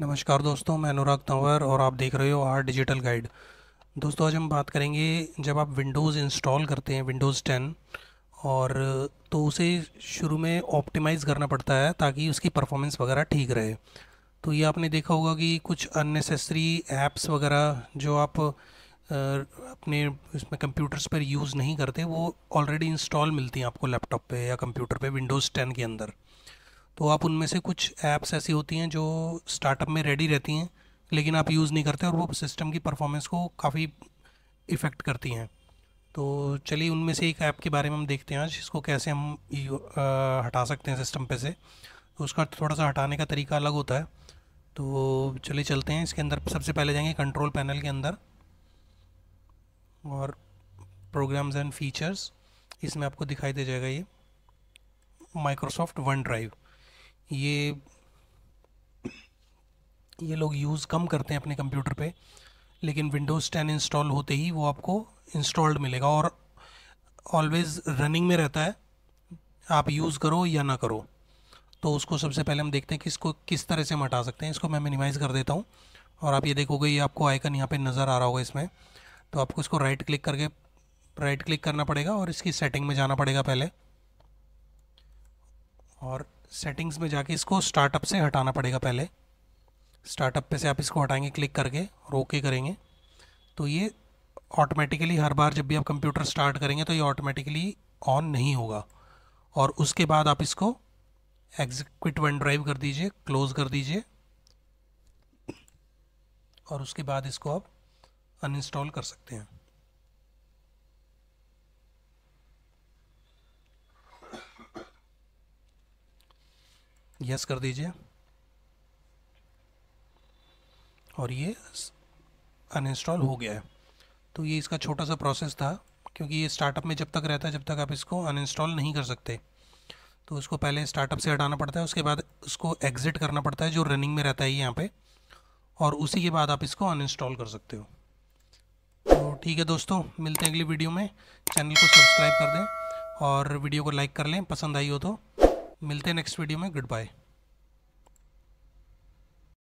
नमस्कार दोस्तों, मैं अनुराग तंवर और आप देख रहे हो अवर डिजिटल गाइड। दोस्तों आज हम बात करेंगे जब आप विंडोज़ इंस्टॉल करते हैं विंडोज़ 10 और तो उसे शुरू में ऑप्टिमाइज़ करना पड़ता है ताकि उसकी परफॉर्मेंस वगैरह ठीक रहे। तो ये आपने देखा होगा कि कुछ अननेसेसरी ऐप्स वगैरह जो आप अपने इसमें कंप्यूटर्स पर यूज़ नहीं करते वो ऑलरेडी इंस्टॉल मिलती हैं आपको लैपटॉप पर या कंप्यूटर पर विंडोज़ 10 के अंदर। तो आप उनमें से कुछ ऐप्स ऐसी होती हैं जो स्टार्टअप में रेडी रहती हैं लेकिन आप यूज़ नहीं करते और वो सिस्टम की परफॉर्मेंस को काफ़ी इफ़ेक्ट करती हैं। तो चलिए उनमें से एक ऐप के बारे में हम देखते हैं आज, इसको कैसे हम हटा सकते हैं सिस्टम पे से। तो उसका थोड़ा सा हटाने का तरीका अलग होता है, तो चलिए चलते हैं। इसके अंदर सबसे पहले जाएंगे कंट्रोल पैनल के अंदर और प्रोग्राम्स एंड फीचर्स, इसमें आपको दिखाई दे जाएगा ये माइक्रोसॉफ़्ट वन ड्राइव। ये लोग यूज़ कम करते हैं अपने कंप्यूटर पे, लेकिन विंडोज़ 10 इंस्टॉल होते ही वो आपको इंस्टॉल्ड मिलेगा और ऑलवेज़ रनिंग में रहता है, आप यूज़ करो या ना करो। तो उसको सबसे पहले हम देखते हैं कि इसको किस तरह से हम हटा सकते हैं। इसको मैं मिनिमाइज़ कर देता हूँ और आप ये देखोगे ये आपको आइकन यहाँ पे नज़र आ रहा होगा इसमें। तो आपको इसको राइट क्लिक करना पड़ेगा और इसकी सेटिंग में जाना पड़ेगा पहले और सेटिंग्स में जाके इसको स्टार्टअप से हटाना पड़ेगा। पहले स्टार्टअप पे से आप इसको हटाएंगे क्लिक करके और ओके करेंगे तो ये ऑटोमेटिकली हर बार जब भी आप कंप्यूटर स्टार्ट करेंगे तो ये ऑटोमेटिकली ऑन नहीं होगा। और उसके बाद आप इसको एग्जीक्यूट वन ड्राइव कर दीजिए, क्लोज़ कर दीजिए और उसके बाद इसको आप अनइंस्टॉल कर सकते हैं। यस कर दीजिए और ये अनइंस्टॉल हो गया है। तो ये इसका छोटा सा प्रोसेस था क्योंकि ये स्टार्टअप में जब तक रहता है जब तक आप इसको अनइंस्टॉल नहीं कर सकते। तो इसको पहले स्टार्टअप से हटाना पड़ता है, उसके बाद उसको एग्ज़िट करना पड़ता है जो रनिंग में रहता है यहाँ पे, और उसी के बाद आप इसको अनइंस्टॉल कर सकते हो। तो ठीक है दोस्तों, मिलते हैं अगली वीडियो में। चैनल को सब्सक्राइब कर दें और वीडियो को लाइक कर लें पसंद आई हो तो। मिलते हैं नेक्स्ट वीडियो में। Good bye.